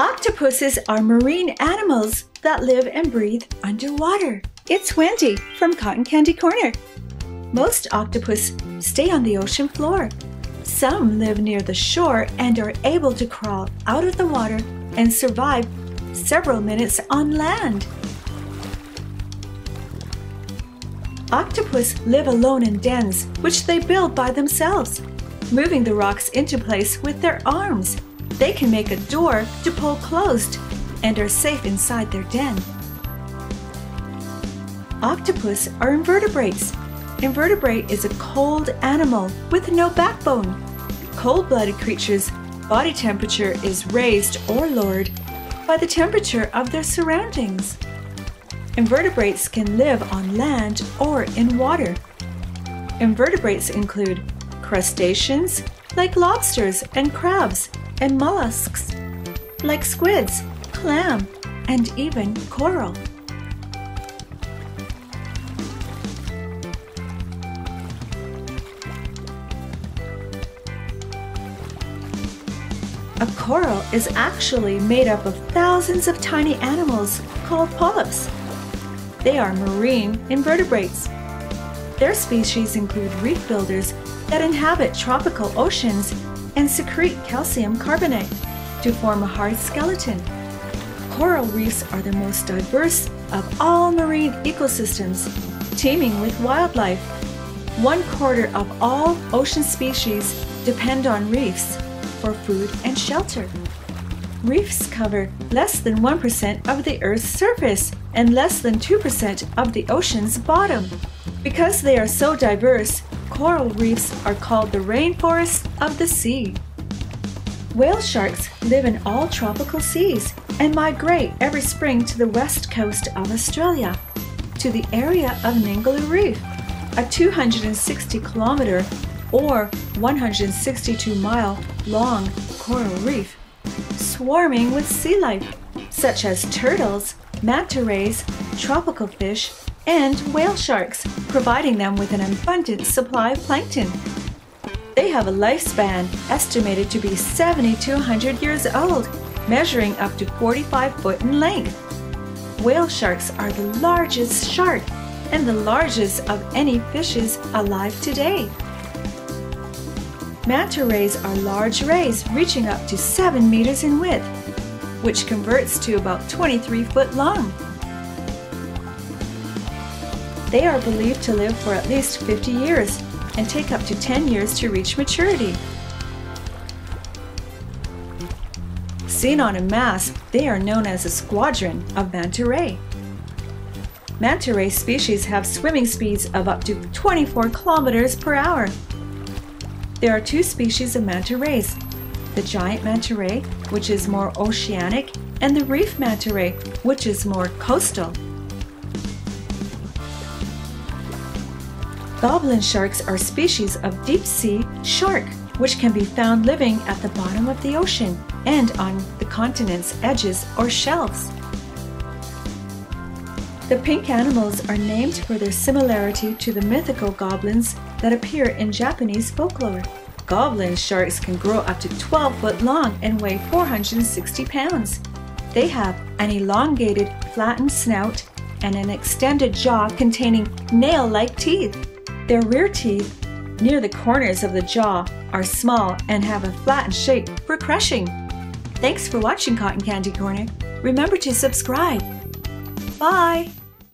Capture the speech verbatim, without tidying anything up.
Octopuses are marine animals that live and breathe underwater. It's Wendy from Cotton Candy Corner. Most octopus stay on the ocean floor. Some live near the shore and are able to crawl out of the water and survive several minutes on land. Octopus live alone in dens, which they build by themselves, moving the rocks into place with their arms. They can make a door to pull closed and are safe inside their den. Octopus are invertebrates. Invertebrate is a cold animal with no backbone. Cold-blooded creatures' body temperature is raised or lowered by the temperature of their surroundings. Invertebrates can live on land or in water. Invertebrates include crustaceans like lobsters and crabs, and mollusks like squids, clam, and even coral. A coral is actually made up of thousands of tiny animals called polyps. They are marine invertebrates. Their species include reef builders that inhabit tropical oceans and secrete calcium carbonate to form a hard skeleton. Coral reefs are the most diverse of all marine ecosystems, teeming with wildlife. One quarter of all ocean species depend on reefs for food and shelter. Reefs cover less than one percent of the Earth's surface and less than two percent of the ocean's bottom. Because they are so diverse, coral reefs are called the rainforests of the sea. Whale sharks live in all tropical seas and migrate every spring to the west coast of Australia, to the area of Ningaloo Reef, a two hundred sixty kilometer or one hundred sixty-two mile long coral reef, swarming with sea life, such as turtles, manta rays, tropical fish, and whale sharks, providing them with an abundant supply of plankton. They have a lifespan estimated to be seventy to one hundred years old, measuring up to forty-five foot in length. Whale sharks are the largest shark and the largest of any fishes alive today. Manta rays are large rays reaching up to seven meters in width, which converts to about twenty-three foot long. They are believed to live for at least fifty years and take up to ten years to reach maturity. Seen on a mast, they are known as a squadron of manta ray. Manta ray species have swimming speeds of up to twenty-four kilometers per hour. There are two species of manta rays, the giant manta ray, which is more oceanic, and the reef manta ray, which is more coastal. Goblin sharks are species of deep-sea shark, which can be found living at the bottom of the ocean and on the continent's edges or shelves. The pink animals are named for their similarity to the mythical goblins that appear in Japanese folklore. Goblin sharks can grow up to twelve foot long and weigh four hundred sixty pounds. They have an elongated, flattened snout and an extended jaw containing nail-like teeth. Their rear teeth, near the corners of the jaw, are small and have a flattened shape for crushing. Thanks for watching Cotton Candy Corner. Remember to subscribe. Bye!